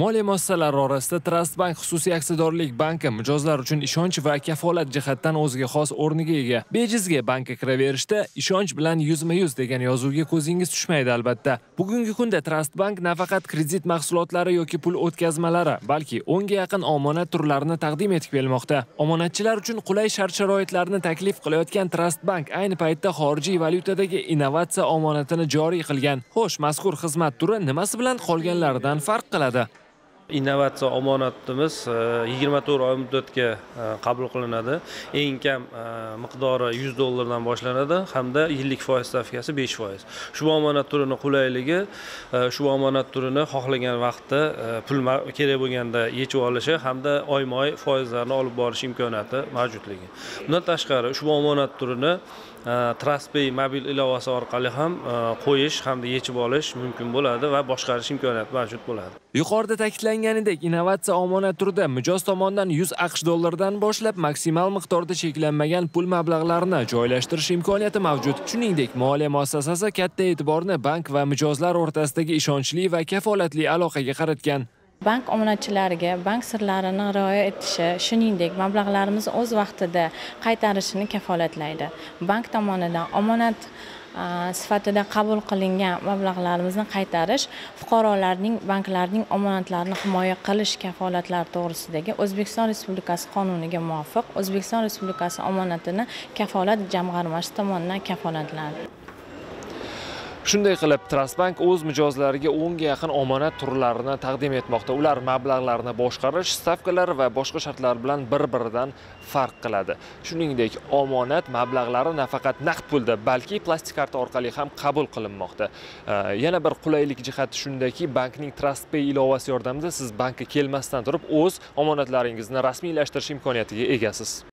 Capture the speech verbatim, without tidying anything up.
Moliya muassasalari orasida Trastbank xususiy aksiyadorlik banki mijozlar uchun ishonch va kafolat jihatdan o'ziga xos o'rniga ega. Bejizga bankka kiraverishda ishonch bilan yuzma yuz degan yozuvga ko'zingiz tushmaydi albatta. Bugungi kunda Trastbank nafaqat kredit mahsulotlari yoki pul o'tkazmalari, balki o'n ga yaqin omonat turlarini taqdim etib kelmoqda. Omonatchilar uchun qulay shart-sharoitlarni taklif qilayotgan Trastbank ayni paytda xorijiy valyutadagi innovatsiya omonatini joriy qilgan. Xo'sh, mazkur xizmat turi nimasi bilan qolganlardan farq qiladi? Innovatsiya omonatimiz yigirma to'rt oy muddatga qabul qilinadi. Eng kam miqdori yuz dollardan boshlanadi hamda yillik foiz stavkasi besh foiz. Shu omonat turini qulayligi, shu omonat turini xohlagan vaqtda pul kerak bo'lganda yechib olishi hamda oyma-oy foizlarni olib borish imkoniyati mavjudligi. Bundan tashqari, shu omonat turini TrastPay mobil ilovasi orqali ham qo'yish hamda yechib olish mumkin bo'ladi va boshqarish imkoniyati mavjud bo'ladi. Yuqorida ta'kidlangan Yanidek innovatsiya omonat turida mijoz tomonidan yuz AQSh dollardan boshlab maksimal miqdorda cheklanmagan pul mablag'larini joylashtirish imkoniyati mavjud. Shuningdek, moliya muassasasi katta e'tiborni bank va mijozlar o'rtasidagi ishonchli va kafolatli aloqaga qaratgan. Bank omonatchilariga bank sirlarini rioya etishi, shuningdek, mablag'larimizni o'z vaqtida qaytarishini kafolatlaydi. Bank tomonidan omonat sifatida qabul qilingan mablag'larimizni qaytarish fuqarolarning banklarning omonatlarini himoya qilish kafolatlari to'g'risidagi O'zbekiston Respublikasi qonuniga muvofiq O'zbekiston Respublikasi omonatini kafolat jamg'armasi tomonidan kafolatlanadi. Shunday qilib, Trastbank o'z mijozlariga o'n ga yaqin omonat turlarini taqdim etmoqda. Ular mablag'larni boshqarish stavkalari va boshqa shartlar bilan bir-biridan farq qiladi. Shuningdek, omonat mablag'lari nafaqat naqd pulda, balki plastik karta orqali ham qabul qilinmoqda. Yana bir qulaylik jihati shundaki, bankning TrastPay ilovasi yordamida siz bankka kelmasdan turib o'z omonatlaringizni rasmiylashtirish imkoniyatiga egasiz.